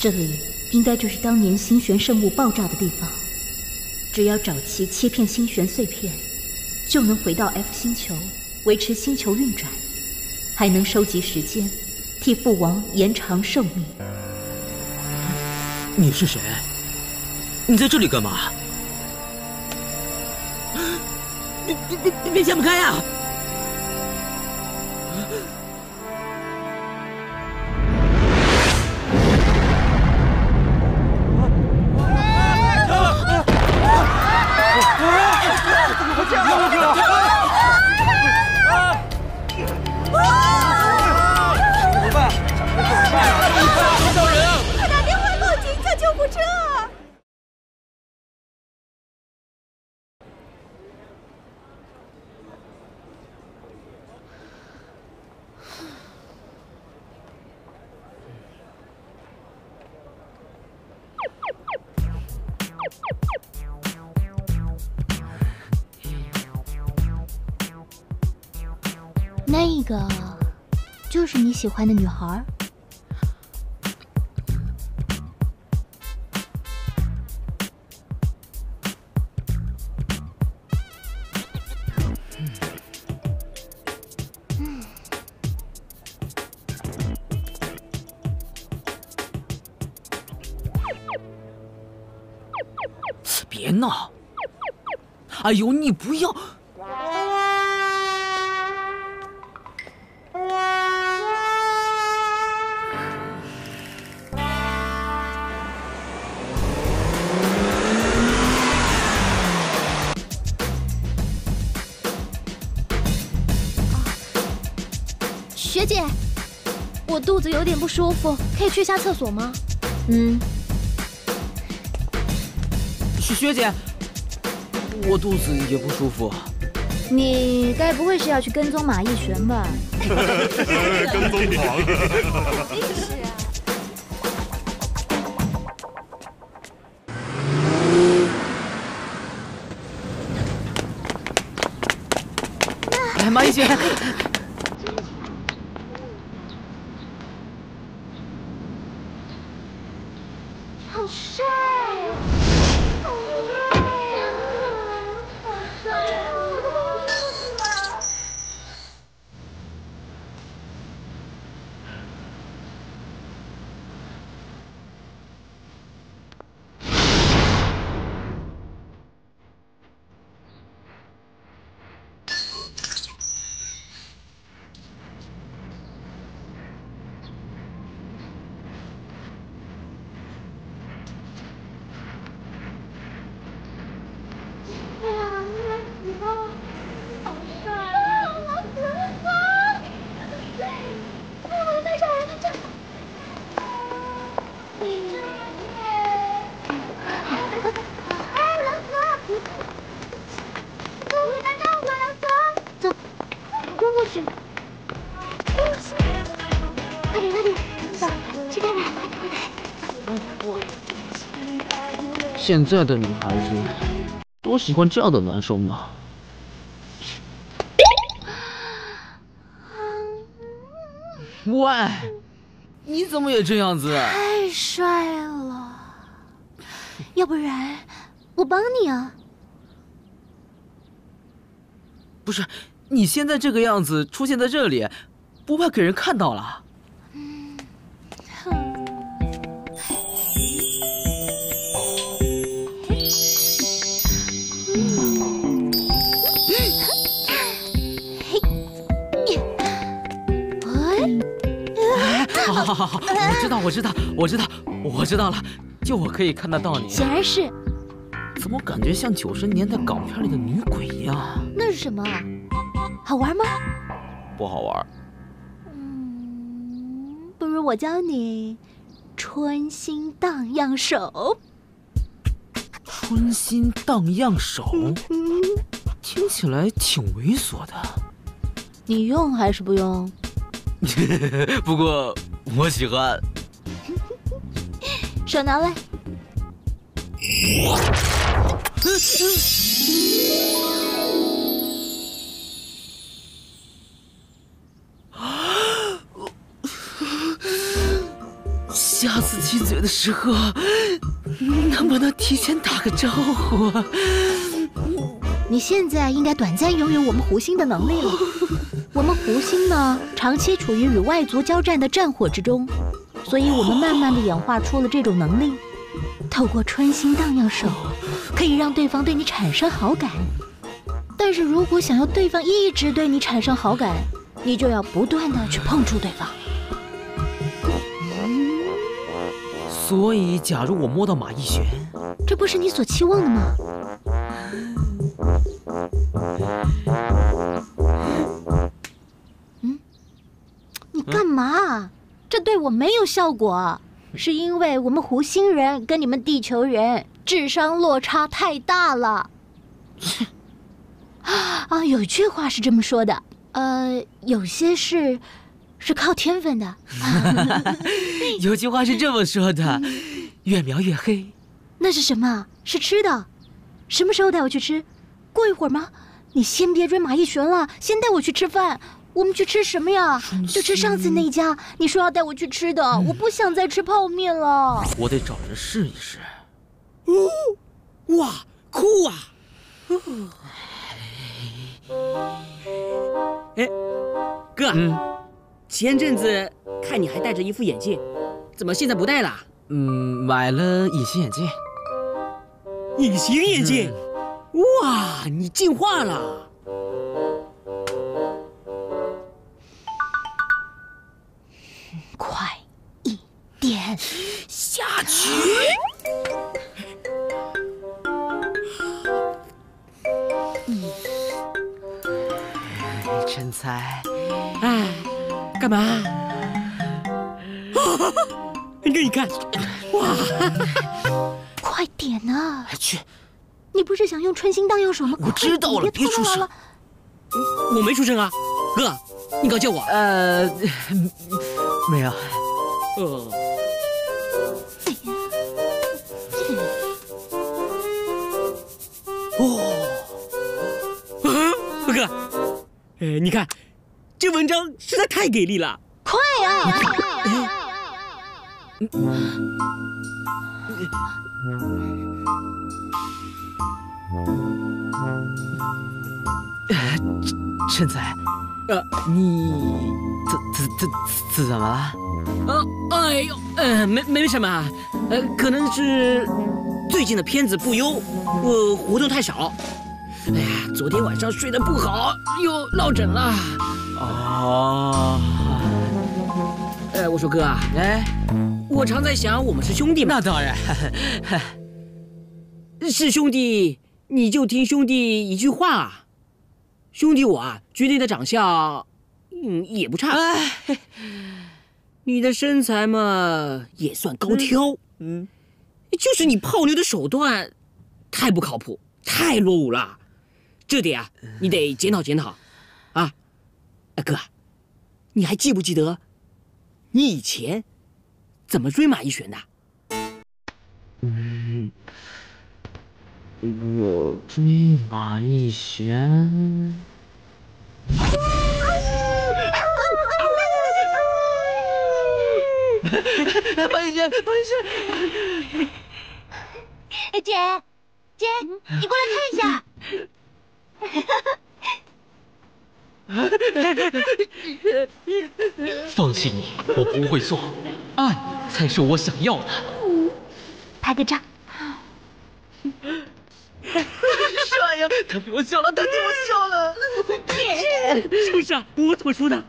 这里应该就是当年星璇圣物爆炸的地方。只要找齐切片星璇碎片，就能回到 F 星球，维持星球运转，还能收集时间，替父王延长寿命。你是谁？你在这里干嘛？别想不开啊！ 那个就是你喜欢的女孩？别闹！哎呦，你不要！ 学姐，我肚子有点不舒服，可以去下厕所吗？学姐，我肚子也不舒服。你该不会是要去跟踪马逸璇吧？跟踪狂。是啊。哎，马逸璇。 现在的女孩子多喜欢这样的男生嘛。 喂，你怎么也这样子？太帅了，要不然我帮你啊。不是，你现在这个样子出现在这里，不怕给人看到了？好，我知道了，就我可以看得到你。显然是。怎么感觉像90年代港片里的女鬼一样？那是什么？好玩吗？不好玩。不如我教你春心荡漾手。春心荡漾手，听起来挺猥琐的。你用还是不用？不过。 我喜欢，手拿来。下次亲嘴的时候，能不能提前打个招呼啊？你现在应该短暂拥有我们湖星的能力了。我们湖星呢，长期处于与外族交战的战火之中，所以我们慢慢的演化出了这种能力。透过穿心荡漾手，可以让对方对你产生好感。但是如果想要对方一直对你产生好感，你就要不断的去碰触对方。 所以，假如我摸到马逸璇，这不是你所期望的吗？嗯，你干嘛？这对我没有效果，是因为我们湖星人跟你们地球人智商落差太大了。切！啊，有一句话是这么说的，有些事。 是靠天分的。有句话是这么说的：“越描越黑。”那是什么？是吃的。什么时候带我去吃？过一会儿吗？你先别追马逸璇了，先带我去吃饭。我们去吃什么呀？就吃上次那家。你说要带我去吃的，我不想再吃泡面了。我得找人试一试。哦，哇，酷啊！哎，哥。前阵子看你还戴着一副眼镜，怎么现在不戴了？买了隐形眼镜。隐形眼镜，哇，你进化了！快一点下去！真才，哎。 干嘛？你看，哇！快点呐！去！你不是想用穿心荡漾手吗？我知道了，别出声。我没出声啊，哥，你敢叫我？没有。哥，你看。 这文章实在太给力了！快啊！陈才，你怎么了？哎呦，没什么，可能是最近的片子不优，我活动太少。哎呀，昨天晚上睡得不好，又落枕了。 哦，我说哥啊，哎，我常在想，我们是兄弟嘛。那当然，是兄弟，你就听兄弟一句话啊。兄弟我啊，觉得你的长相，也不差。哎，你的身材嘛，也算高挑。就是你泡妞的手段，太不靠谱，太落伍了。这点啊，你得检讨检讨，啊。 哥，你还记不记得你以前怎么追马逸璇的？我追马逸璇，马逸璇，姐，你过来看一下。放弃你，我不会做，爱才是我想要的。拍个照。帅呀！他对我笑了，他对我笑了。是不是啊？我怎么说的？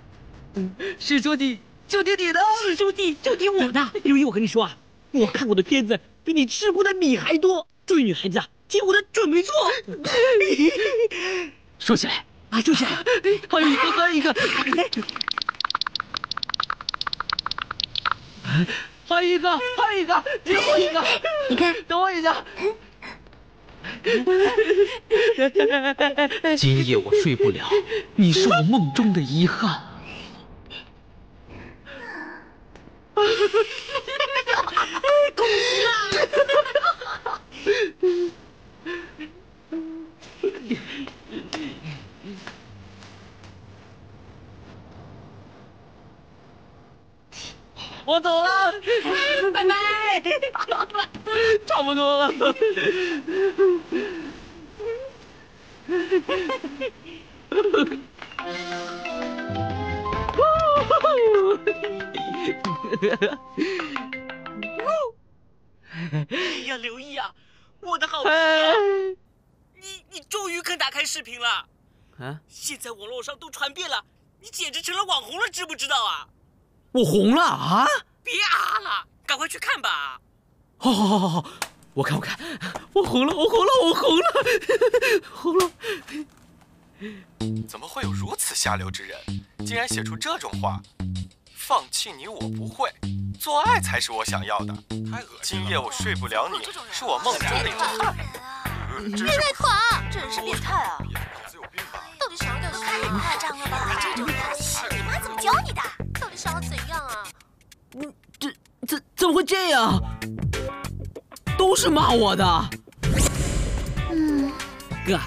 是兄弟就听你的，是兄弟就听我的。刘一，我跟你说啊，我看过的片子比你吃过的米还多。追女孩子啊，听我的准没错。说起来。 啊，就是，还有一个，还有一个，最后一个。你看，等我一下。今夜我睡不了，你是我梦中的遗憾。恭喜啦！我走了，拜拜，差不多了。哎呀，刘毅啊，我的好朋友，你终于肯打开视频了。啊！现在网络上都传遍了，你简直成了网红了，知不知道啊？我红了啊！别啊了，赶快去看吧。好，好，好，好，好，我看，我看，我红了，我红了，我红了，红了。怎么会有如此下流之人，竟然写出这种话？ 放弃你，我不会，做爱才是我想要的。太恶心了！今夜我睡不了你，是我梦中的遗憾。别太狂，真是变态啊！到底想要干什么？太夸张了吧！这种东西，你妈怎么教你的？到底想要怎样啊？怎么会这样？都是骂我的。嗯，哥，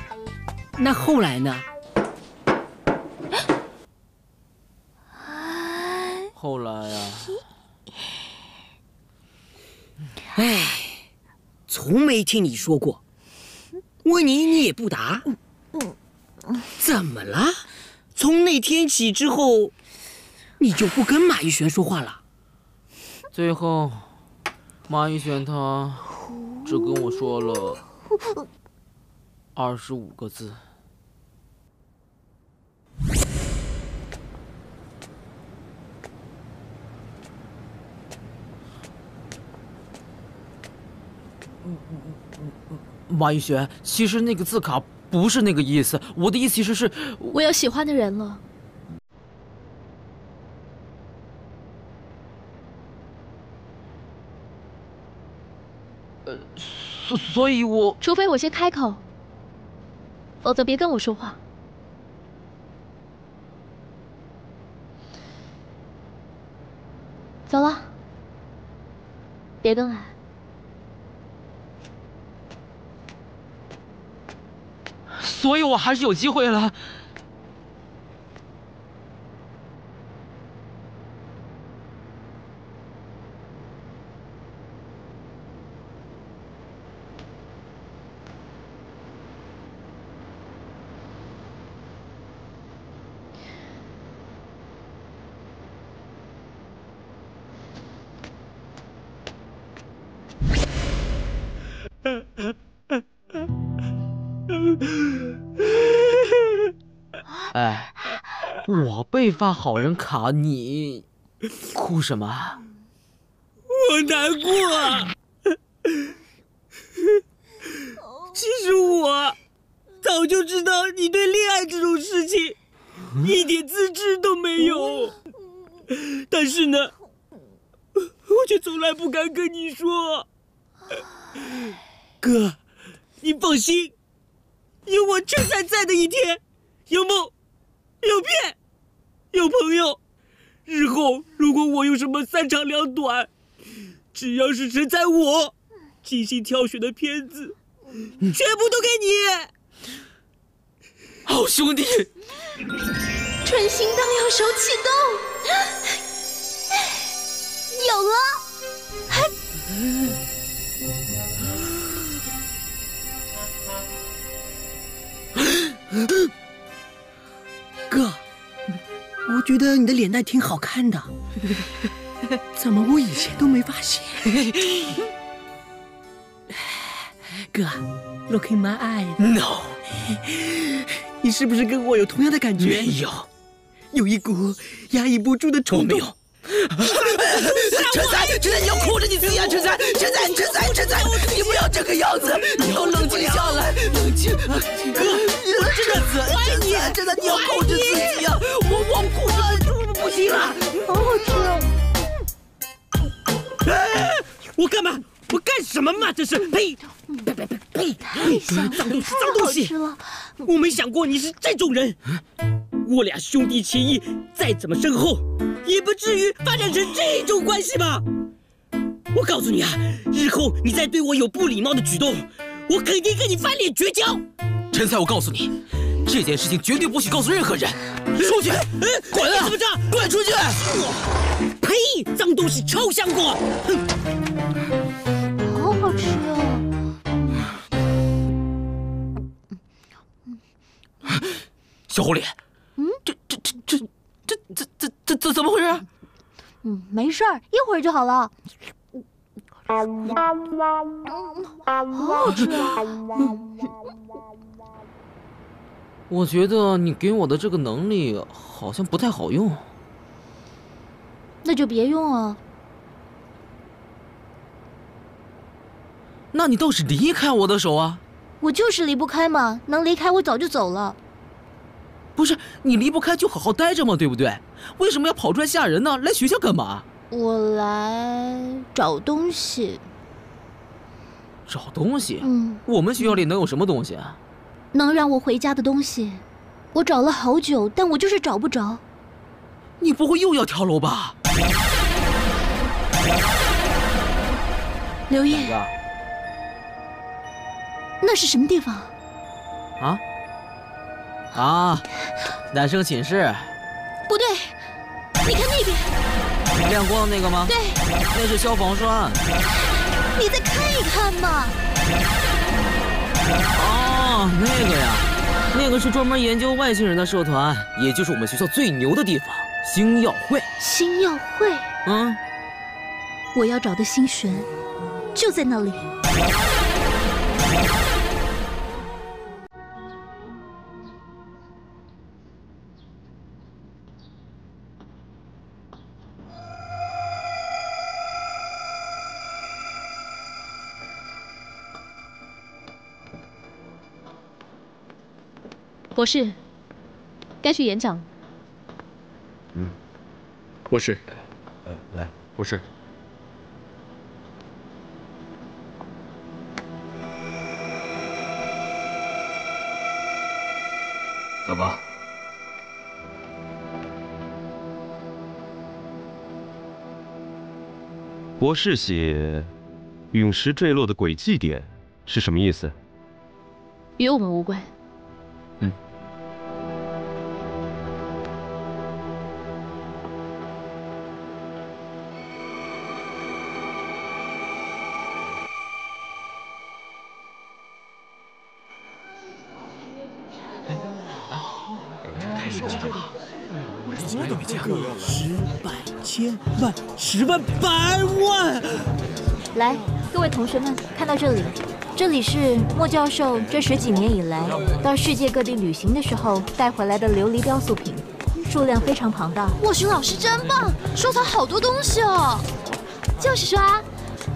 那后来呢？ 后来啊，哎，从没听你说过，问你你也不答，怎么了？从那天起之后，你就不跟马一璇说话了。最后，马一璇他只跟我说了25个字。 马一璇，其实那个字卡不是那个意思，我的意思其实是我有喜欢的人了。所以我除非我先开口，否则别跟我说话。走了，别跟来。 所以我还是有机会了。哎，我被发好人卡，你哭什么？我难过啊。其实我早就知道你对恋爱这种事情一点资质都没有，但是呢，我却从来不敢跟你说。哥，你放心，有我郑燦在的一天，有梦。 有骗，有朋友。日后如果我有什么三长两短，只要是神采我精心挑选的片子，全部都给你。好兄弟，春心荡漾手启动，有了。哥，我觉得你的脸蛋挺好看的，怎么我以前都没发现？哥 ，Look in my eye，No， 你是不是跟我有同样的感觉？没有，有一股压抑不住的冲动。陈才，陈才，你要控制你自己啊！陈才，陈才，陈才，陈才，你不要这个样子，你要冷静下来，冷静，哥。 真的，你要控制自己啊！我控制不行了，好好吃哦！哎，我干什么嘛？这是呸！呸！脏东西！我没想过你是这种人。我俩兄弟情谊再怎么深厚，也不至于发展成这种关系吧？我告诉你啊，日后你再对我有不礼貌的举动，我肯定跟你翻脸绝交。陈才，我告诉你。 这件事情绝对不许告诉任何人。出去，滚啊！怎么着？滚出去！呸！脏东西臭香果，哼！好好吃哦！小狐狸，这怎么回事？嗯，没事儿，一会儿就好了。 好吃！我觉得你给我的这个能力好像不太好用，那就别用啊。那你倒是离开我的手啊！我就是离不开嘛，能离开我早就走了。不是你离不开就好好待着嘛，对不对？为什么要跑出来吓人呢？来学校干嘛？ 我来找东西。找东西？嗯，我们学校里能有什么东西啊？能让我回家的东西，我找了好久，但我就是找不着。你不会又要跳楼吧？刘烨，那是什么地方？啊？啊，男生寝室。不对，你看那边。 亮光的那个吗？对，那是消防栓。你再看一看嘛。哦，那个呀，那个是专门研究外星人的社团，也就是我们学校最牛的地方——星耀会。星耀会。嗯，我要找的星璇就在那里。 博士，该去演讲。嗯，博士，来，博士。走吧。博士写“陨石坠落的轨迹点”是什么意思？与我们无关。 10万、100、1000万、10万、100万！来，各位同学们，看到这里，这里是莫教授这10几年以来到世界各地旅行的时候带回来的琉璃雕塑品，数量非常庞大。莫寻老师真棒，收藏好多东西哦。就是说啊，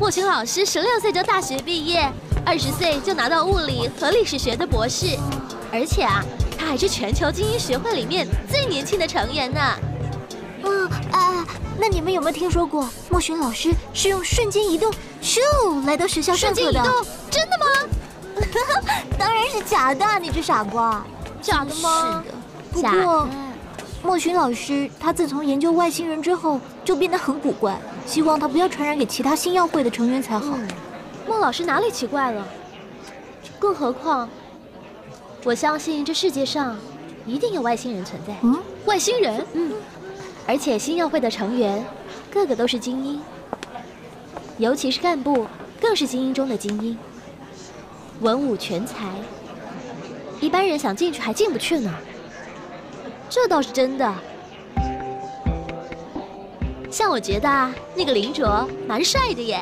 莫寻老师16岁就大学毕业，20岁就拿到物理和历史学的博士，而且啊，他还是全球精英学会里面最年轻的成员呢。 那你们有没有听说过莫寻老师是用瞬间移动咻来到学校上课的？瞬间移动，真的吗？当然是假的，你这傻瓜！假的吗？是的。不过，莫寻老师他自从研究外星人之后，就变得很古怪，希望他不要传染给其他星耀会的成员才好。莫老师哪里奇怪了？更何况，我相信这世界上一定有外星人存在。嗯，外星人，嗯。 而且星耀会的成员，个个都是精英，尤其是干部，更是精英中的精英，文武全才。一般人想进去还进不去呢，这倒是真的。像我觉得啊，那个林卓蛮帅的耶，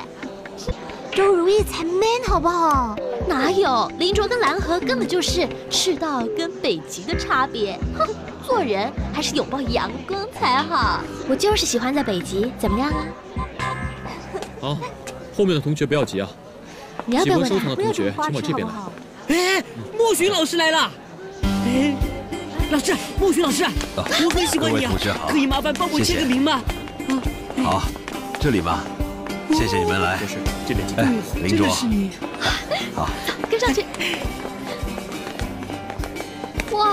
周如意才 man 好不好？哪有，林卓跟蓝河根本就是赤道跟北极的差别。哼。 做人还是拥抱阳光才好。我就是喜欢在北极，怎么样啊？好，后面的同学不要急啊。你要不要问？喜欢收藏的同学，请往这边来。哎，莫寻老师来了。哎，老师，莫寻老师，我很喜欢你啊，可以麻烦帮我签个名吗？嗯，好，这里吧。谢谢你们来。这边请。哎，林卓，好，跟上去。哇！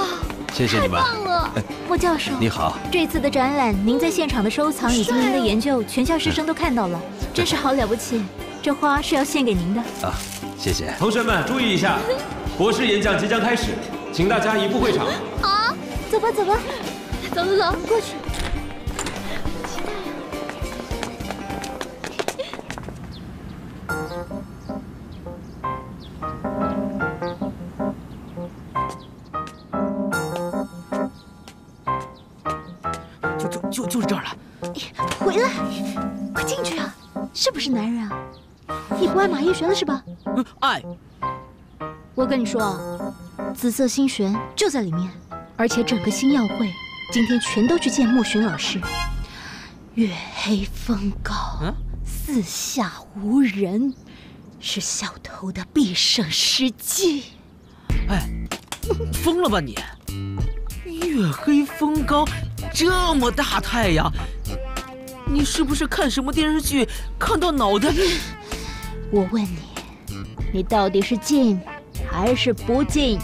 谢谢你们，太棒了，莫教授。你好，这次的展览，您在现场的收藏以及您的研究，全校师生都看到了，真是好了不起。这花是要献给您的啊，谢谢。同学们注意一下，博士演讲即将开始，请大家移步会场。好，走吧，走吧，走，过去。期待呀！就是这儿了。回来，快进去啊！是不是男人啊？你不爱马叶璇了是吧？爱。我跟你说啊，紫色星璇就在里面，而且整个星耀会今天全都去见莫寻老师。月黑风高，四下无人，是小偷的必胜时机。哎，疯了吧你！ 月黑风高，这么大太阳，你是不是看什么电视剧看到脑袋？我问你，你到底是进还是不进？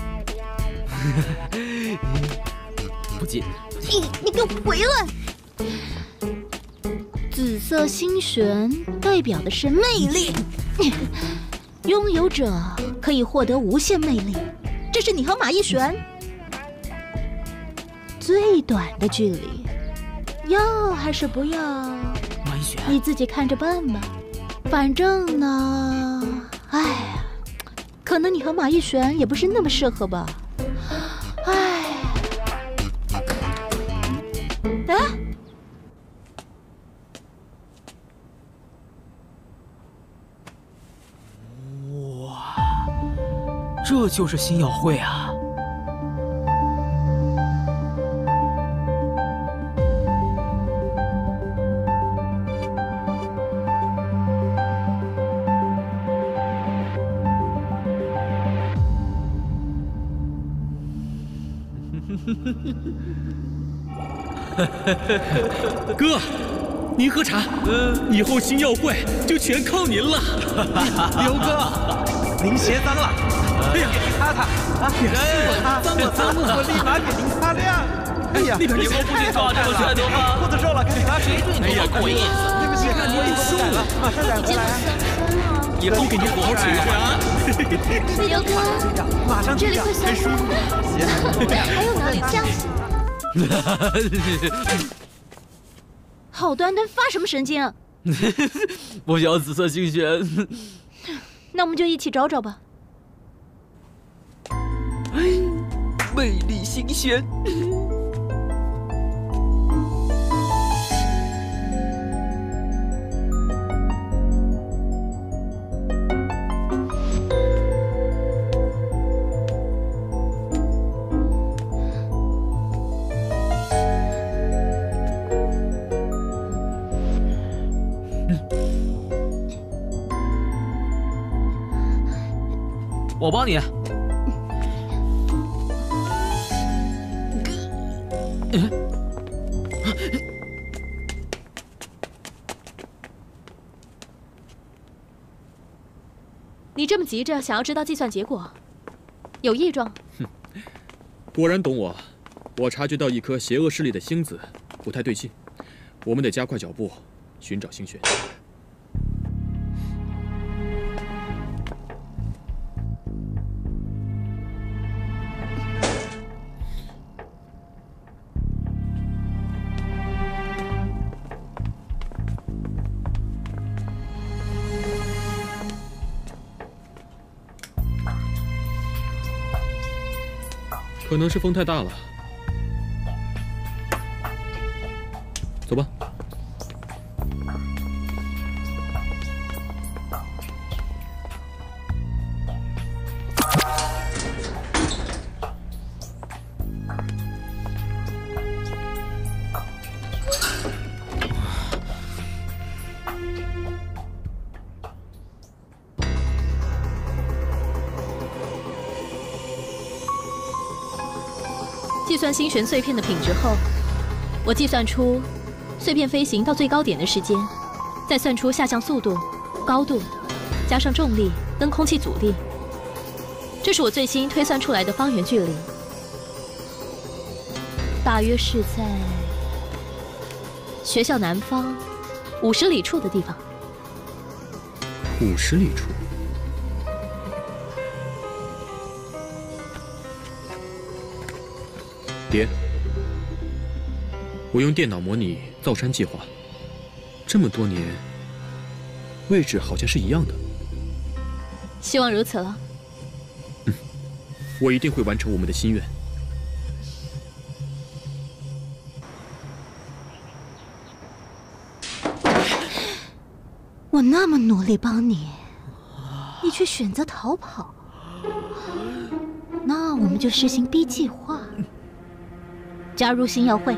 不进。你给我回来！紫色星璇代表的是魅力，拥有者可以获得无限魅力。这是你和马一璇 最短的距离，要还是不要？马一璇，你自己看着办吧。反正呢，哎呀，可能你和马一璇也不是那么适合吧。哎，哎，哇，这就是星耀会啊！ 哥，您喝茶，以后星耀会就全靠您了。刘哥，您鞋脏了，哎呀，给您擦擦啊！脏了，我立马给您擦亮。哎呀，那边你们不许抓这个帅哥吗？裤子瘦了，给你拿水。哎呀，过瘾！对不起，你裤子瘦了，马上染回来。以后给你好好吃啊。刘哥，马上这里会酸吗？还有哪里脏？ 好端端发什么神经啊！我想要紫色星璇。那我们就一起找找吧。哎，魅力星璇。我帮你。你这么急着想要知道计算结果，有异状？哼，果然懂我。我察觉到一颗邪恶势力的星子不太对劲，我们得加快脚步寻找星璇。 可能是风太大了，走吧。计算星璇碎片的品质后，我计算出碎片飞行到最高点的时间，再算出下降速度、高度，加上重力跟空气阻力，这是我最新推算出来的方圆距离，大约是在学校南方50里处的地方。50里处。 爹，我用电脑模拟造山计划，这么多年，位置好像是一样的。希望如此了。嗯，我一定会完成我们的心愿。我那么努力帮你，你却选择逃跑，那我们就实行 B 计划，加入星耀会。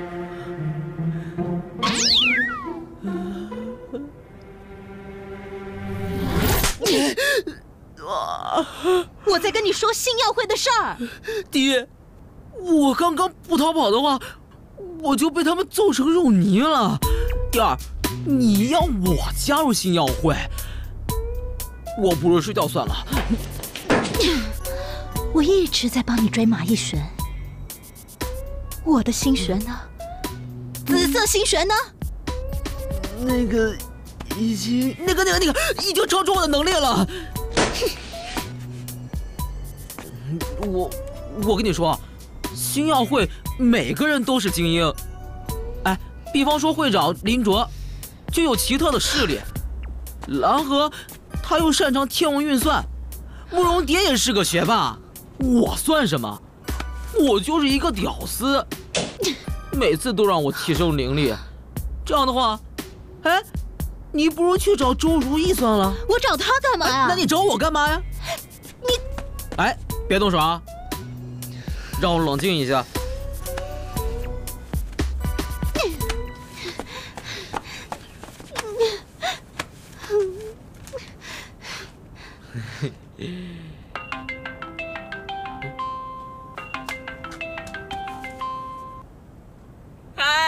我在跟你说星耀会的事儿，爹，我刚刚不逃跑的话，我就被他们揍成肉泥了。燕儿，你要我加入星耀会，我不如睡觉算了。我一直在帮你追马一玄，我的心玄呢？紫色心玄呢？那个已经超出我的能力了。 我跟你说，星耀会每个人都是精英，哎，比方说会长林卓就有奇特的视力，蓝河他又擅长天文运算，慕容蝶也是个学霸，我算什么？我就是一个屌丝，每次都让我提升灵力，这样的话，哎。 你不如去找周如意算了。我找他干嘛呀？那你找我干嘛呀？你，哎，别动手啊！让我冷静一下。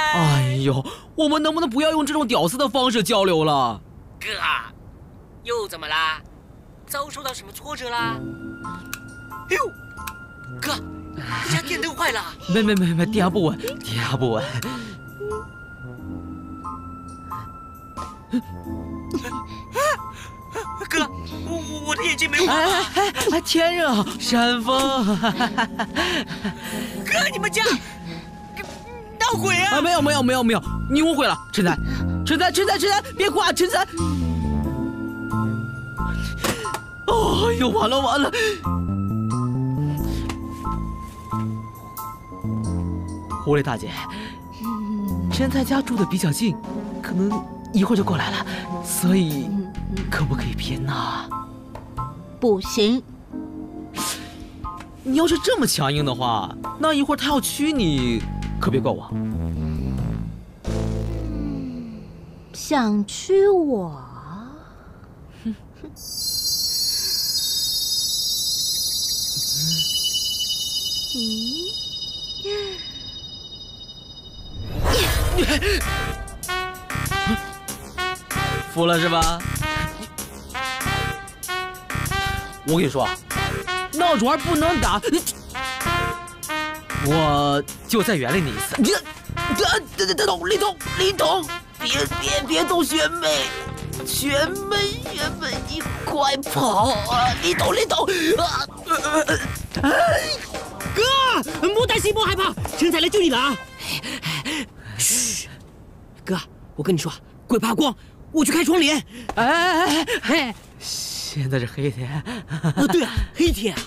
哎呦！ 我们能不能不要用这种屌丝的方式交流了？哥，又怎么啦？遭受到什么挫折啦？哎呦，哥，你家电灯坏了！没，电压不稳，电压不稳。哥，我的眼睛没火了。哎，天热，山峰。哥，你们家。 后悔啊！没有，你误会了，陈才，别哭啊，陈才！哦，哎呦，完了！狐狸大姐，陈才家住的比较近，可能一会儿就过来了，所以可不可以别闹？不行！你要是这么强硬的话，那一会儿他要娶你。 可别怪我，想娶我？哼！服了是吧？我跟你说，闹着玩不能打。 我就再原谅你一次。你，林董，别动学妹，你快跑啊！林董，啊！哥，莫担心，莫害怕，陈才来救你了啊！嘘，哥，我跟你说，鬼怕光，我去开窗帘。哎，现在是黑天。啊，对啊，黑天啊！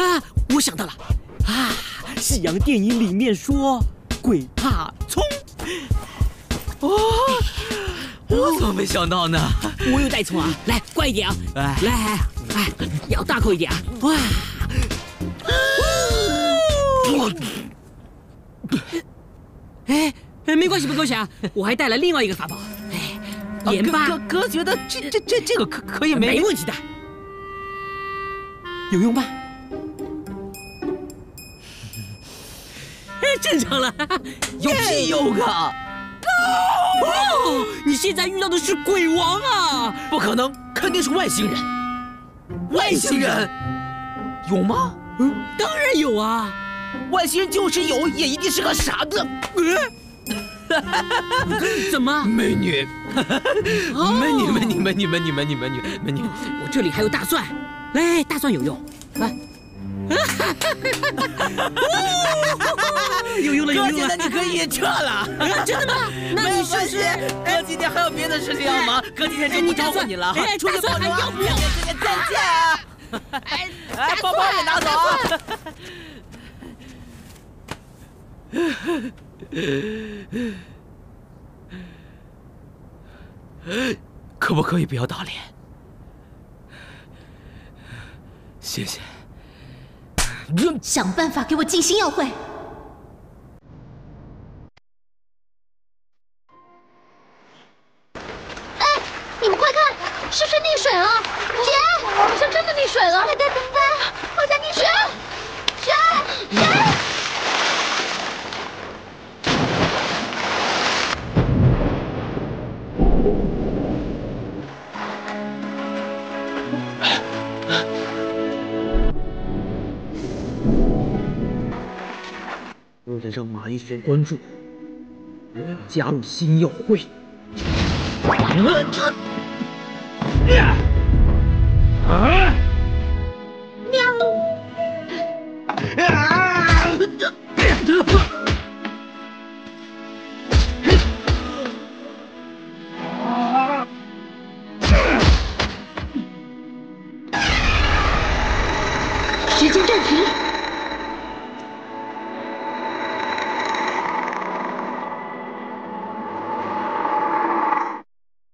啊，我想到了。 啊！西洋电影里面说鬼怕葱，哦，我怎么没想到呢？我有带葱啊，来，快一点啊！来，咬大口一点啊！哇！哎，没关系啊，我还带了另外一个法宝，哎，盐巴。哥觉得这个可以没问题的，有用吧？ 正常了，有屁用啊！哦，你现在遇到的是鬼王啊！不可能，肯定是外星人。外星人有吗？嗯，当然有啊！外星人就是有，也一定是个傻子。怎么？美女，美女！我这里还有大蒜，来，大蒜有用，来。 有用了！哥，现在你可以撤了。真的吗？那你是不是？哥今天还有别的事情要忙，哥今天就不招呼你了。出去吧，要不要？再见啊！哎，包包也拿走啊！可不可以不要打脸？谢谢。想办法给我静心药会。 是溺水啊！姐，我好像真的溺水了！对，我在溺水！为了让马医生关注，加入新药会。时间暂停。